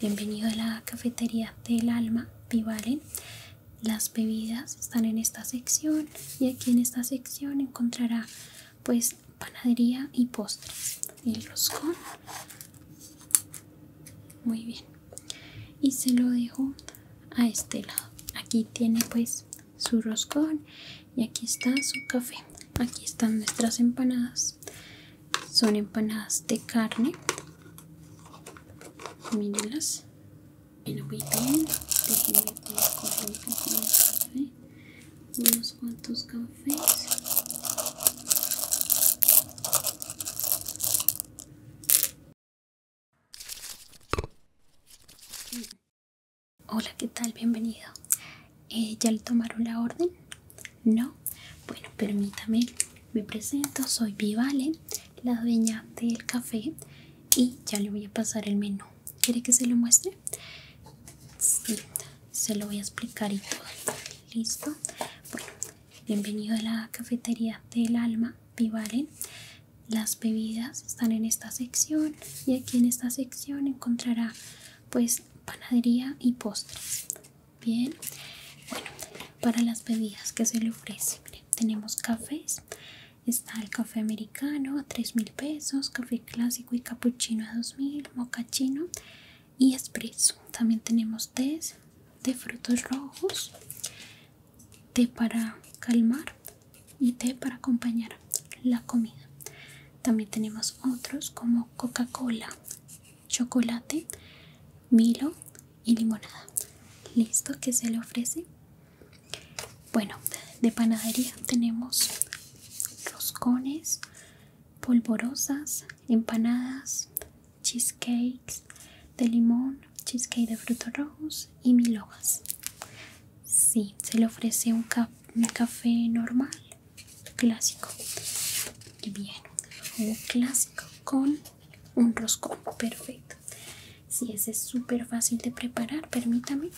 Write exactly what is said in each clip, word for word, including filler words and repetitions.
Bienvenido a la cafetería del alma Vivale. Las bebidas están en esta sección y aquí en esta sección encontrará pues panadería y postres. El roscón, muy bien, y se lo dejo a este lado. Aquí tiene pues su roscón y aquí está su café. Aquí están nuestras empanadas, son empanadas de carne, mírenlas. Bueno, muy bien, déjenme colocar un poco de café, unos cuantos cafés. Hola, ¿qué tal? Bienvenido. Eh, ¿Ya le tomaron la orden? ¿No? Bueno, permítame, me presento, soy Vivale, la dueña del café, y ya le voy a pasar el menú. ¿Quiere que se lo muestre? Sí, se lo voy a explicar y todo. ¿Listo? Bueno, bienvenido a la cafetería del alma Vivale. Las bebidas están en esta sección y aquí en esta sección encontrará pues panadería y postres. Bien, bueno, para las bebidas que se le ofrece, tenemos cafés. Está el café americano a tres mil pesos, café clásico y capuchino a dos mil, mocachino y espresso. También tenemos tés de frutos rojos, té para calmar y té para acompañar la comida. También tenemos otros como Coca-Cola, chocolate, Milo y limonada. ¿Listo? ¿Qué se le ofrece? Bueno, de panadería tenemos roscones, polvorosas, empanadas, cheesecakes de limón, cheesecake de frutos rojos y milhojas. Sí, se le ofrece un, ca un café normal, clásico. Y bien, un clásico con un roscón, perfecto. Sí, ese es súper fácil de preparar, permítame.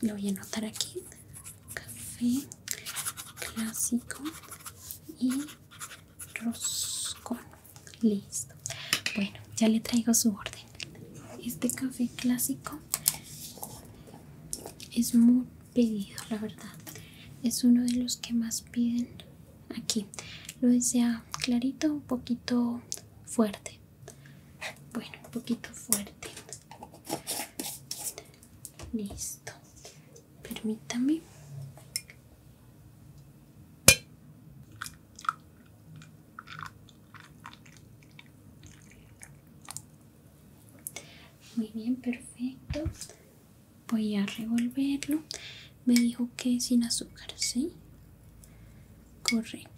Lo voy a anotar aquí. Café clásico y roscón. Listo. Bueno, ya le traigo su orden. Este café clásico es muy pedido, la verdad. Es uno de los que más piden aquí. Lo desea clarito, un poquito fuerte. Bueno, un poquito fuerte. Listo. Permítame. Muy bien, perfecto. Voy a revolverlo. Me dijo que es sin azúcar, ¿sí? Correcto.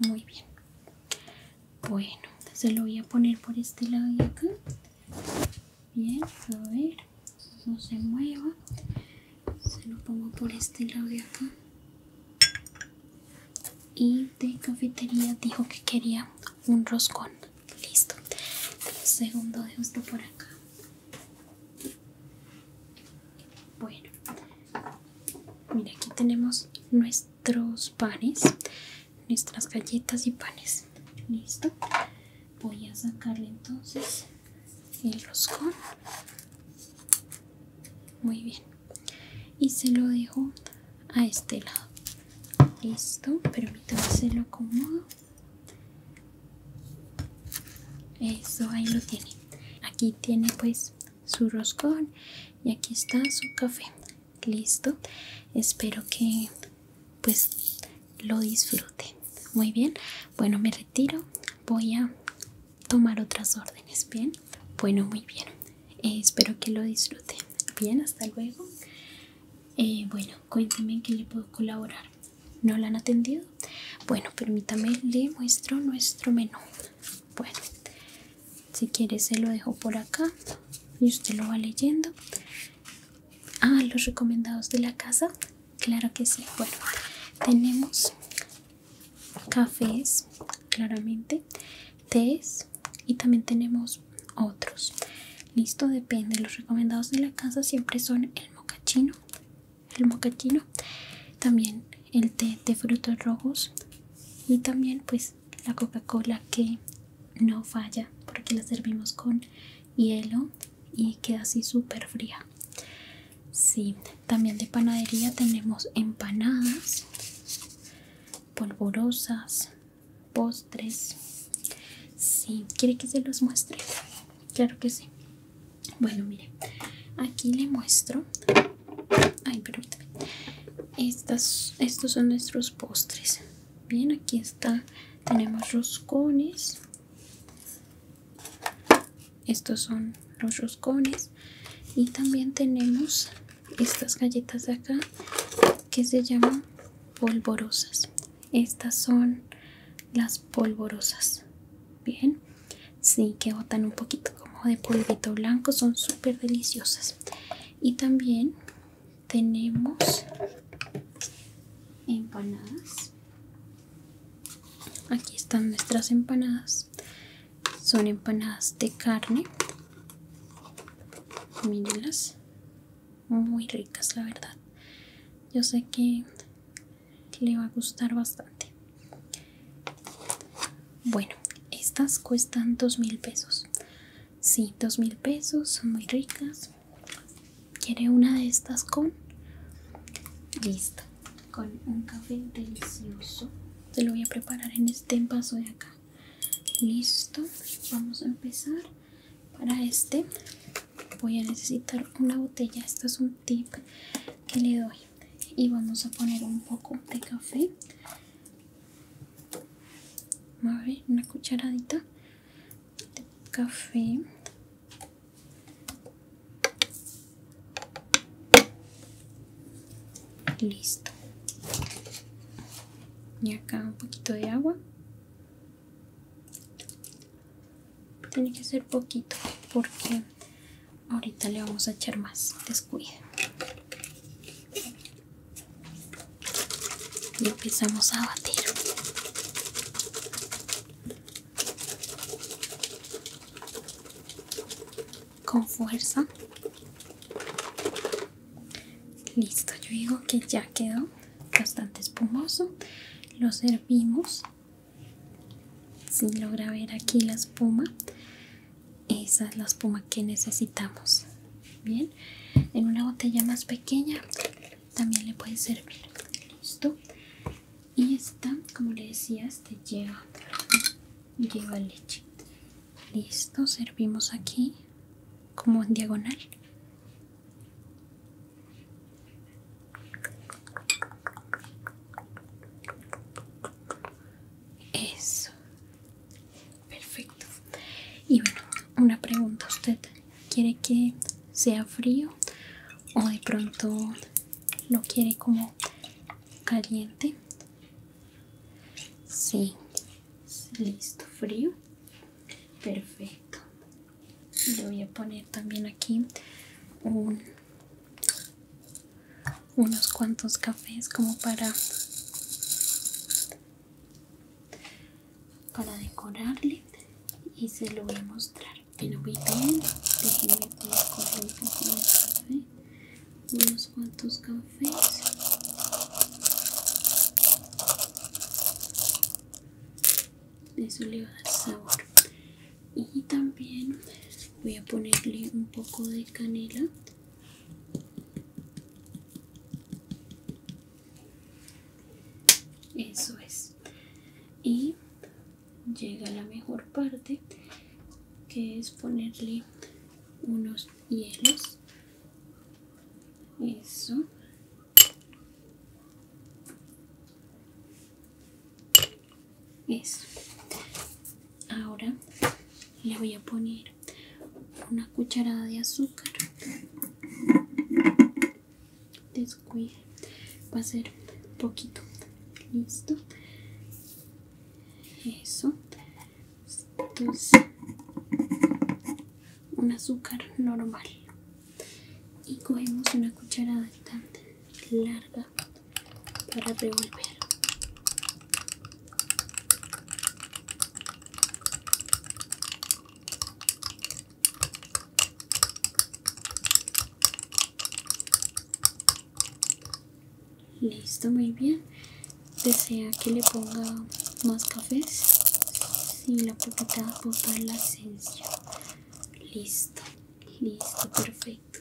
Muy bien. Bueno, se lo voy a poner por este lado de acá. Bien, a ver, no se mueva. Se lo pongo por este lado de acá. Y de cafetería dijo que quería un roscón. Listo. Un segundo, dejo esto por acá. Bueno, mira, aquí tenemos nuestros panes, nuestras galletas y panes. Listo. Voy a sacarle entonces el roscón. Muy bien, y se lo dejo a este lado. Listo, permítame, se lo acomodo. Eso, ahí lo tiene. Aquí tiene pues su roscón y aquí está su café. Listo, espero que pues lo disfrute. Muy bien, bueno, me retiro, voy a tomar otras órdenes, ¿bien? Bueno, muy bien, eh, espero que lo disfrute. Bien, hasta luego. Eh, bueno, cuénteme en qué le puedo colaborar. ¿No la han atendido? Bueno, permítame, le muestro nuestro menú. Bueno, si quiere se lo dejo por acá y usted lo va leyendo. Ah, los recomendados de la casa, claro que sí. Bueno, tenemos cafés, claramente, tés y también tenemos otros. Listo, depende. Los recomendados de la casa siempre son el mocachino, el mocachino, también el té de frutos rojos y también pues la Coca-Cola que no falla, porque la servimos con hielo y queda así súper fría. Sí, también de panadería tenemos empanadas, polvorosas, postres. Sí, ¿quiere que se los muestre? Claro que sí. Bueno, mire, aquí le muestro. Ay, permítame. Estas, estos son nuestros postres. Bien, aquí está. Tenemos roscones. Estos son los roscones. Y también tenemos estas galletas de acá que se llaman polvorosas. Estas son las polvorosas. Bien. Sí, que botan un poquito como de polvito blanco. Son súper deliciosas. Y también tenemos empanadas. Aquí están nuestras empanadas. Son empanadas de carne. Mírenlas. Muy ricas, la verdad. Yo sé que le va a gustar bastante. Bueno, estas cuestan dos mil pesos. Sí, dos mil pesos, son muy ricas. ¿Quiere una de estas con? Listo. Con un café delicioso. Se lo voy a preparar en este vaso de acá. Listo. Vamos a empezar. Para este voy a necesitar una botella. Esto es un tip que le doy. Y vamos a poner un poco de café. A ver, una cucharadita de café. Listo. Y acá un poquito de agua. Tiene que ser poquito porque ahorita le vamos a echar más. Descuida. Y empezamos a batir. Con fuerza. Listo, yo digo que ya quedó bastante espumoso. Lo servimos. Si logra ver aquí la espuma. Esa es la espuma que necesitamos. Bien. En una botella más pequeña también le puede servir. Listo. Y esta, como le decía, este lleva, lleva leche. Listo, servimos aquí como en diagonal. Eso. Perfecto. Y bueno, una pregunta. ¿Usted quiere que sea frío o de pronto lo quiere como caliente? Sí, listo, frío, perfecto. Le voy a poner también aquí un, unos cuantos cafés como para, para decorarle y se lo voy a mostrar. Bueno, muy bien, déjenme colocar un poco de café, unos cuantos cafés. Eso le va a dar sabor. Y también voy a ponerle un poco de canela. Eso es. Y llega la mejor parte, que es ponerle unos hielos. Eso. Eso. Ahora le voy a poner una cucharada de azúcar. Descuide. Va a ser poquito. Listo. Eso. Entonces, un azúcar normal. Y cogemos una cucharada tan larga para revolver. Listo, muy bien. ¿Desea que le ponga más cafés? sí, la pepita por toda la esencia. Listo, listo, perfecto.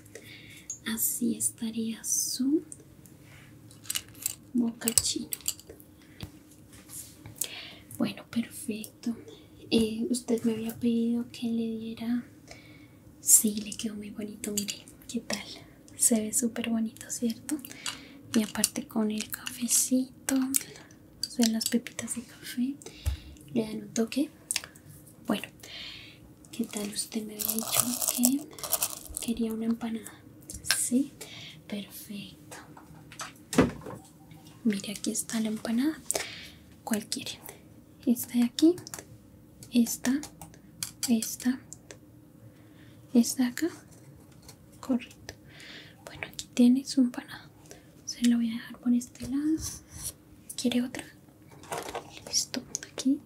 Así estaría su bocachino. Bueno, perfecto. Eh, usted me había pedido que le diera... Sí, le quedó muy bonito, mire, ¿qué tal? Se ve súper bonito, ¿cierto? Y aparte con el cafecito, o sea, las pepitas de café, le dan un toque. Bueno, ¿qué tal? Usted me había dicho que quería una empanada, ¿sí? Perfecto. Mire, aquí está la empanada. ¿Cuál quieren? Esta de aquí, esta, esta, esta de acá, correcto. Bueno, aquí tiene su empanada. Se la voy a dejar por este lado. ¿Quiere otra? Listo, aquí.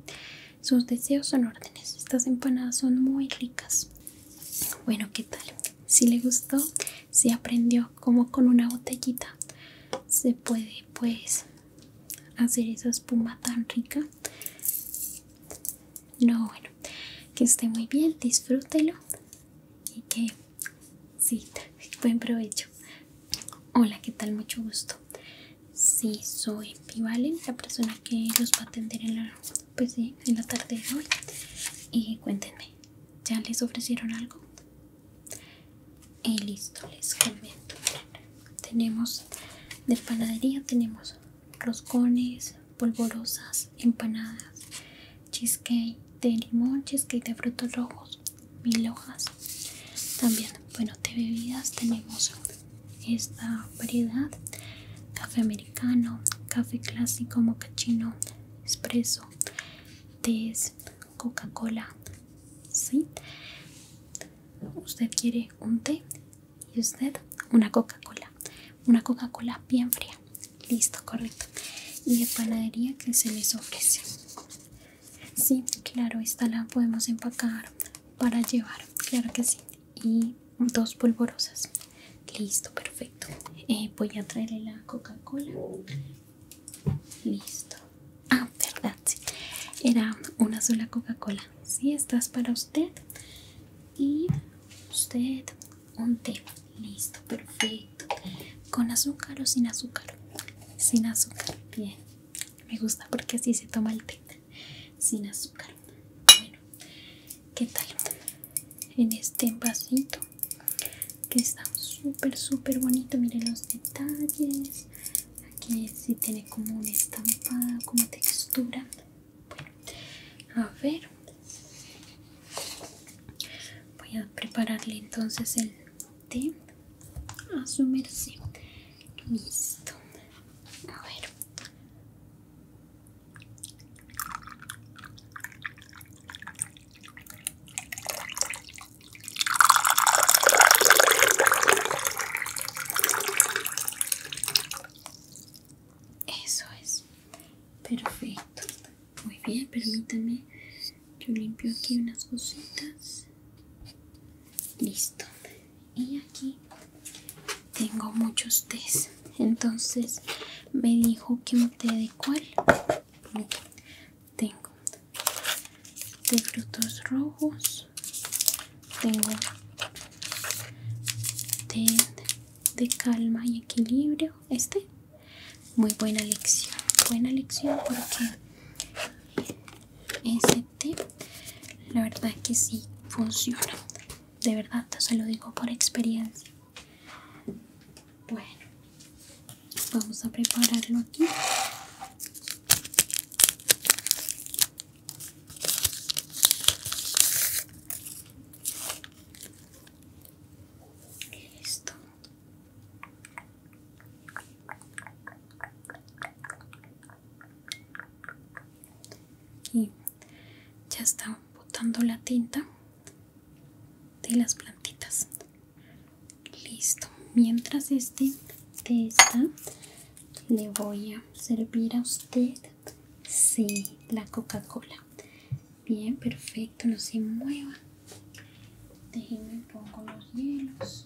Sus deseos son órdenes. Estas empanadas son muy ricas. Bueno, ¿qué tal? Si le gustó, si aprendió cómo con una botellita se puede, pues, hacer esa espuma tan rica. No, bueno, que esté muy bien, disfrútelo y que sí, buen provecho. Hola, ¿qué tal? Mucho gusto. Sí, soy Pivalen, la persona que los va a atender en la, pues, sí, en la tarde de hoy. Y cuéntenme, ¿ya les ofrecieron algo? Y listo, les comento. Tenemos de panadería, tenemos roscones, polvorosas, empanadas, cheesecake de limón, cheesecake de frutos rojos, mil hojas. También, bueno, de bebidas tenemos esta variedad: café americano, café clásico, mocachino, espresso, tés, Coca-Cola, ¿sí? Usted quiere un té y usted una Coca-Cola, una Coca-Cola bien fría. Listo, correcto. Y de panadería, ¿qué se les ofrece? Sí, claro, esta la podemos empacar para llevar, claro que sí. Y dos polvorosas. Listo, perfecto. Eh, voy a traerle la Coca-Cola. Listo. Ah, verdad, sí. Era una sola Coca-Cola. Sí, esta es para usted. Y usted un té. Listo, perfecto. ¿Con azúcar o sin azúcar? Sin azúcar, bien. Me gusta porque así se toma el té. Sin azúcar. Bueno, ¿qué tal? En este vasito que está súper súper bonito, miren los detalles. Aquí sí tiene como un estampado, como textura. Bueno, a ver, voy a prepararle entonces el té a su merced. Listo, a ver. Perfecto, muy bien, permítame, yo limpio aquí unas cositas. Listo, y aquí tengo muchos tés, entonces me dijo que un té de cuál. Tengo de frutos rojos, tengo té de calma y equilibrio, este, muy buena lección. Buena lección porque ese té, la verdad que sí funciona. De verdad, se lo digo por experiencia. Bueno, vamos a prepararlo aquí. Y ya está botando la tinta de las plantitas. Listo. Mientras este de esta, le voy a servir a usted, sí, la Coca-Cola. Bien, perfecto, no se mueva. Déjenme pongo los hielos.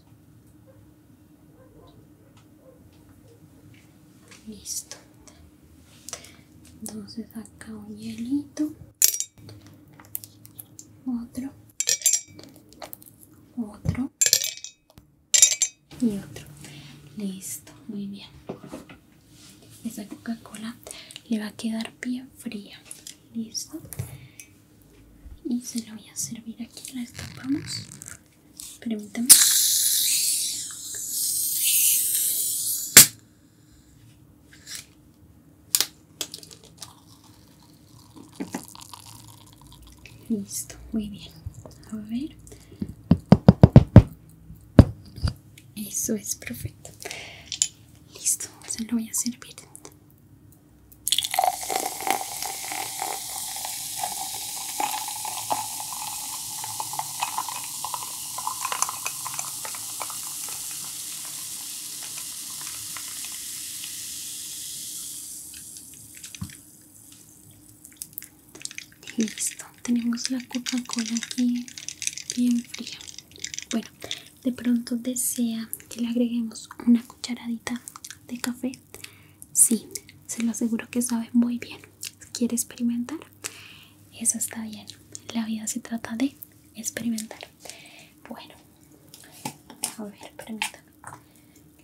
Listo. Entonces acá un hielito otro, otro y otro. Listo, muy bien. Esa Coca-Cola le va a quedar bien fría. Listo. Y se la voy a servir aquí, la destapamos. Permítame. Listo, muy bien. A ver. Eso es perfecto. Listo, se lo voy a servir. Listo, tenemos la Coca-Cola aquí bien fría. Bueno, de pronto desea que le agreguemos una cucharadita de café. Sí, se lo aseguro que sabe muy bien. ¿Quiere experimentar? Eso está bien, la vida se trata de experimentar. Bueno, a ver, permítame.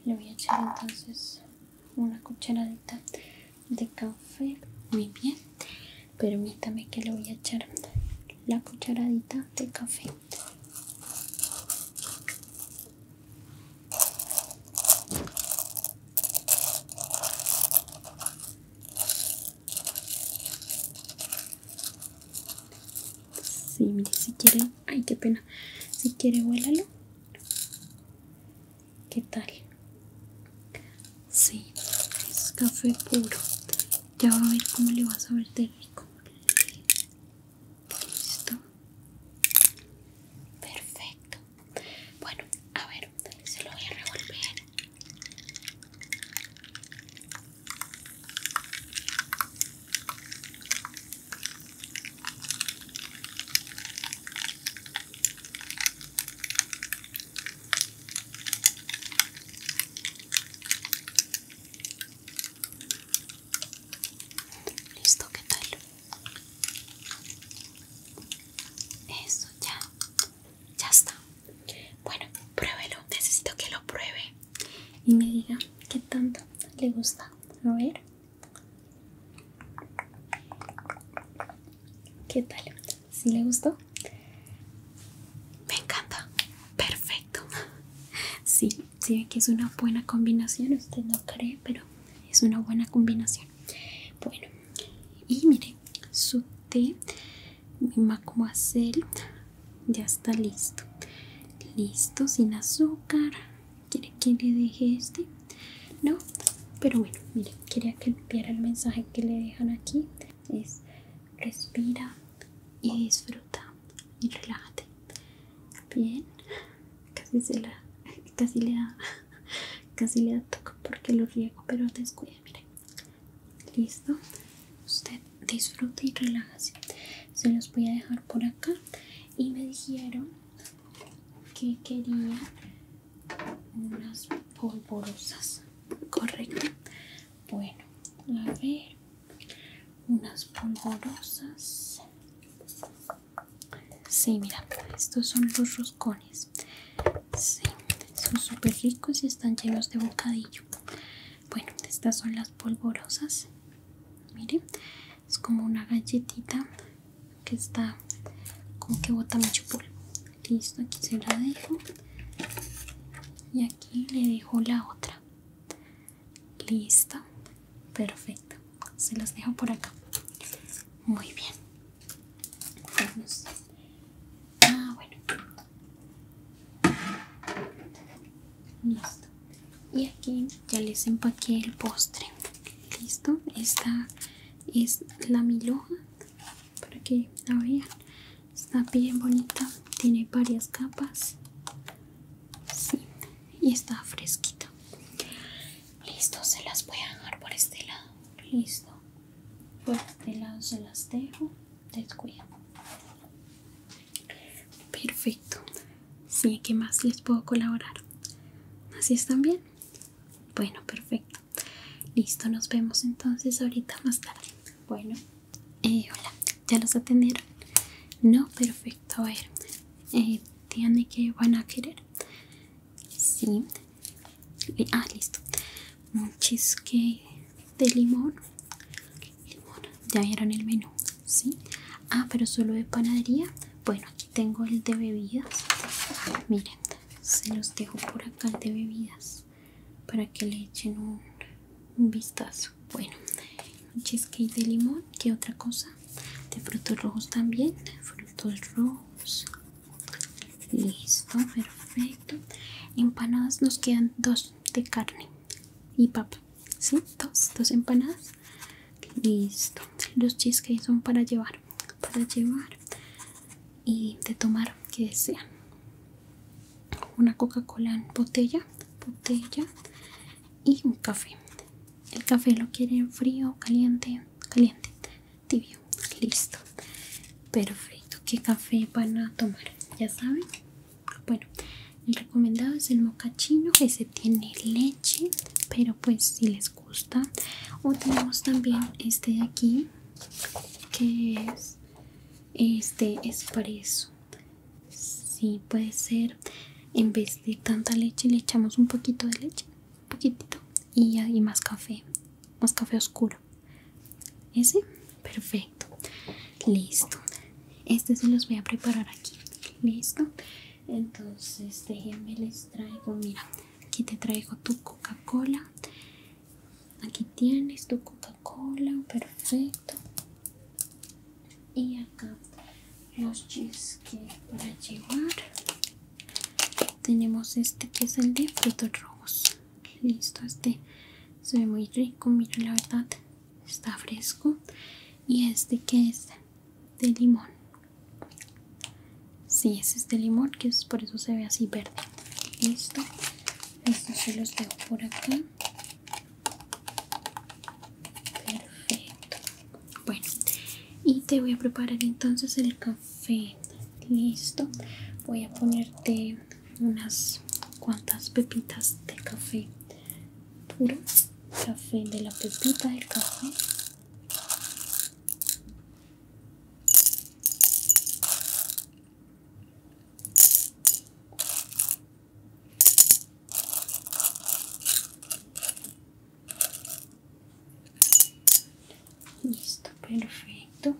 Le voy a echar entonces una cucharadita de café. Muy bien. Permítame que le voy a echar la cucharadita de café. Sí, mire, si quiere... Ay, qué pena. Si quiere, huélalo. ¿Qué tal? Sí, es café puro. Ya va a ver cómo le va a saber de rico. Y me diga qué tanto le gusta. A ver. ¿Qué tal? ¿Sí le gustó? Me encanta. Perfecto. Sí, sí ve que es una buena combinación. Usted no cree, pero es una buena combinación. Bueno. Y mire, su té, mi mademoiselle, ya está listo. Listo, sin azúcar. ¿Quiere que le deje este? No, pero bueno, mire, quería que viera el mensaje que le dejan aquí. Es respira y disfruta y relájate. Bien, casi se la, casi le da, casi le da toque porque lo riego, pero descuida, mire. Listo, usted disfruta y relájese. Se los voy a dejar por acá y me dijeron que quería unas polvorosas, correcto. Bueno, a ver, unas polvorosas. Sí, mira, estos son los roscones. Sí, son súper ricos y están llenos de bocadillo. Bueno, estas son las polvorosas. Miren, es como una galletita que está como que bota mucho polvo. Listo, aquí se la dejo. Y aquí le dejo la otra. Listo. Perfecto. Se las dejo por acá. Muy bien. Vamos. Ah, bueno. Listo. Y aquí ya les empaqué el postre. Listo. Esta es la milhoja. Para que la vean. Está bien bonita. Tiene varias capas. Y está fresquito. Listo, se las voy a dejar por este lado. Listo. Por este lado se las dejo. Descuido. Perfecto. Sí, ¿qué más les puedo colaborar? ¿Así están bien? Bueno, perfecto. Listo, nos vemos entonces ahorita más tarde. Bueno, eh, hola, ¿ya los atendieron? No, perfecto, a ver, eh, tiene que van a querer. Sí. Ah, listo. Un cheesecake de limón. Limón. Ya vieron el menú, ¿sí? Ah, pero solo de panadería. Bueno, aquí tengo el de bebidas. Miren, se los dejo por acá el de bebidas para que le echen un, un vistazo. Bueno, un cheesecake de limón. ¿Qué otra cosa? De frutos rojos también. Frutos rojos. Listo, perfecto. Empanadas nos quedan dos de carne y papa, ¿sí? Dos, dos empanadas. Listo. Los cheesecakes son para llevar, para llevar y de tomar que desean. Una Coca-Cola en botella, botella y un café. El café lo quieren frío, caliente, caliente, tibio. Listo. Perfecto. ¿Qué café van a tomar? Ya saben. Bueno, el recomendado es el mocachino, ese tiene leche, pero pues si les gusta. O tenemos también este de aquí, que es este espresso. Sí, puede ser, en vez de tanta leche le echamos un poquito de leche, un poquitito, y, y más café, más café oscuro. Ese, perfecto. Listo. Este se los voy a preparar aquí. Listo, entonces déjenme les traigo, mira, aquí te traigo tu Coca-Cola, aquí tienes tu Coca-Cola, perfecto, y acá los cheesecakes para llevar, tenemos este que es el de frutos rojos, listo, este se ve muy rico, mira, la verdad, está fresco, y este que es de limón. Sí, ese es de limón, que es por eso se ve así verde. Listo. Estos se los dejo por acá. Perfecto. Bueno, y te voy a preparar entonces el café. Listo. Voy a ponerte unas cuantas pepitas de café puro. Café de la pepita del café. Listo, perfecto.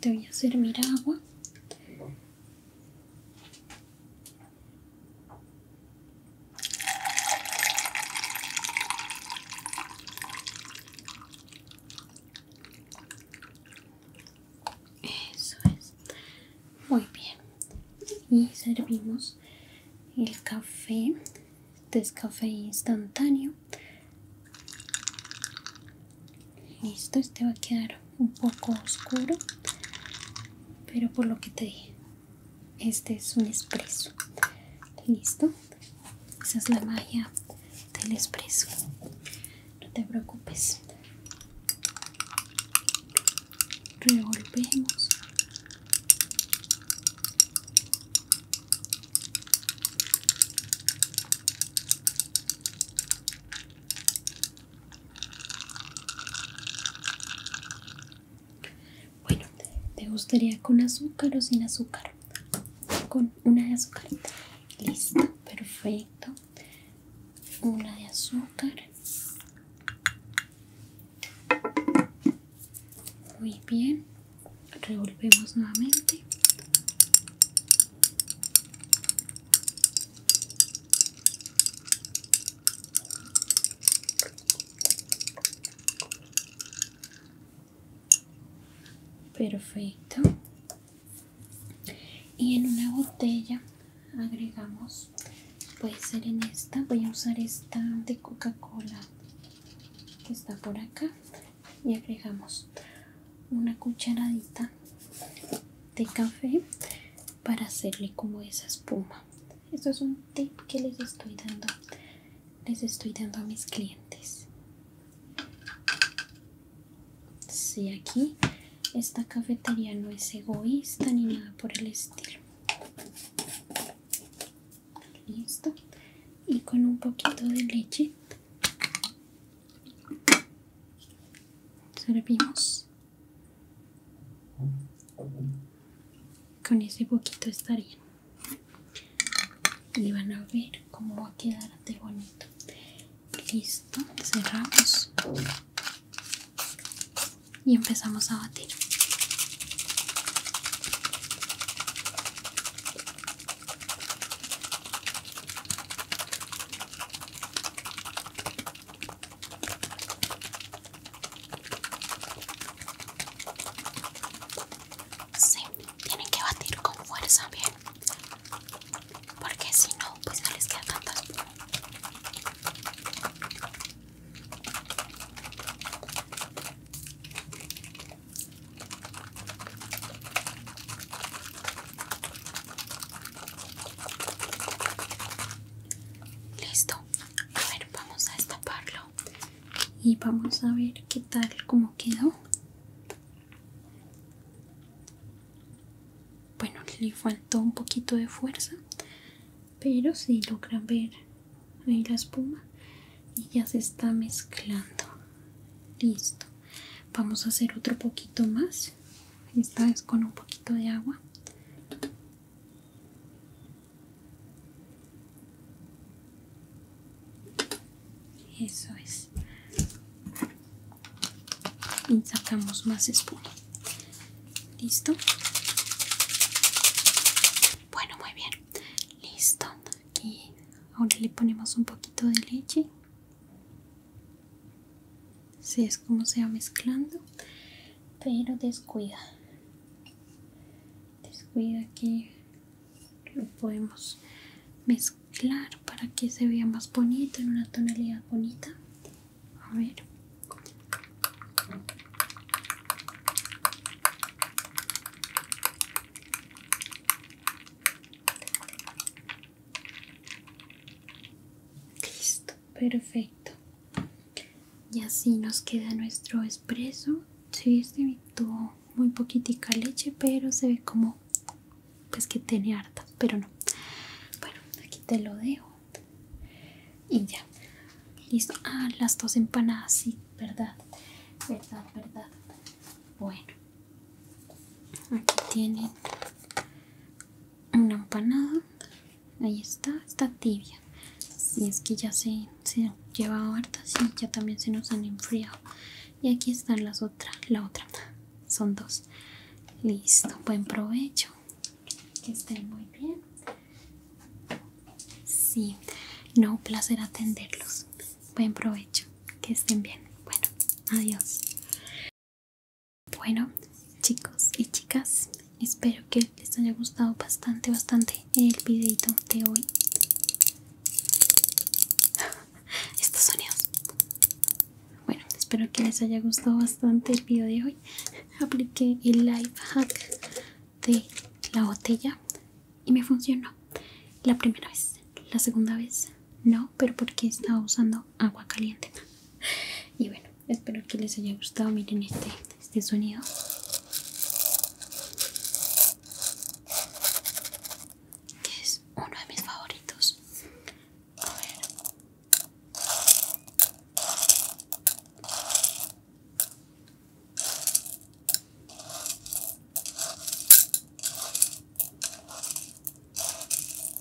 Te voy a servir agua. Eso es. Muy bien. Y servimos el café. Este es café instantáneo. Listo, este va a quedar un poco oscuro, pero por lo que te dije, este es un espresso. Listo, esa es la magia del espresso, no te preocupes. Revolvemos. Gustaría con azúcar o sin azúcar, con una de azúcar. Listo, perfecto, una de azúcar. Muy bien, revolvemos nuevamente. Perfecto. Y en una botella agregamos, puede ser en esta, voy a usar esta de Coca-Cola que está por acá, y agregamos una cucharadita de café para hacerle como esa espuma. Esto es un tip que les estoy dando, les estoy dando a mis clientes. Sí, aquí esta cafetería no es egoísta ni nada por el estilo. Listo. Y con un poquito de leche servimos. Con ese poquito estaría. Y van a ver cómo va a quedar de bonito. Listo, cerramos y empezamos a batir. Y vamos a ver qué tal como quedó. Bueno, le faltó un poquito de fuerza, pero si logran ver ahí la espuma y ya se está mezclando. Listo, vamos a hacer otro poquito más, esta vez con un poquito de agua. Eso es. Y sacamos más espuma. ¿Listo? Bueno, muy bien. Listo. Y ahora le ponemos un poquito de leche. Así es como se va mezclando. Pero descuida. Descuida que lo podemos mezclar para que se vea más bonito, en una tonalidad bonita. A ver. Perfecto, y así nos queda nuestro espresso. Sí, este tuvo muy poquitica leche, pero se ve como pues que tiene harta, pero no. Bueno, aquí te lo dejo y ya, listo. Ah, las dos empanadas, sí, verdad, verdad, verdad. Bueno, aquí tienen una empanada, ahí está, está tibia. Y es que ya se, se lleva hartas y ya también se nos han enfriado. Y aquí están las otras, la otra, son dos. Listo, buen provecho, que estén muy bien. Sí, no, un placer atenderlos. Buen provecho, que estén bien. Bueno, adiós. Bueno, chicos y chicas, espero que les haya gustado bastante, bastante el videito de hoy. Espero que les haya gustado bastante el video de hoy. Apliqué el life hack de la botella y me funcionó la primera vez. La segunda vez no, pero porque estaba usando agua caliente. Y bueno, espero que les haya gustado. Miren este, este sonido.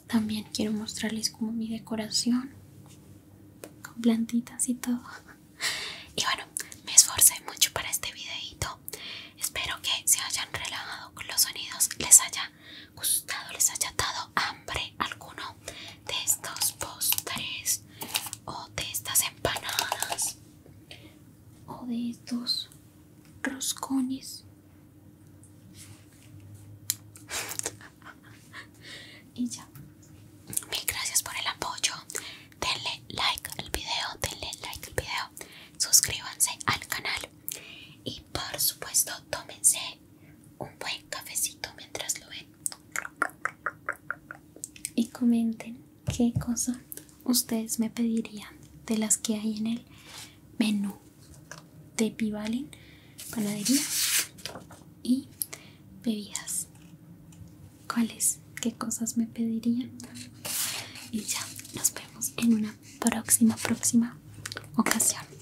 También quiero mostrarles como mi decoración con plantitas y todo. Y bueno, me esforcé mucho para este videito. Espero que se hayan relajado con los sonidos, les haya gustado, les haya dado hambre alguno de estos postres o de estas empanadas o de estos roscones. Y ya. Comenten qué cosa ustedes me pedirían de las que hay en el menú de Pivalen Panadería y bebidas. ¿Cuáles? ¿Qué cosas me pedirían? Y ya, nos vemos en una próxima, próxima ocasión.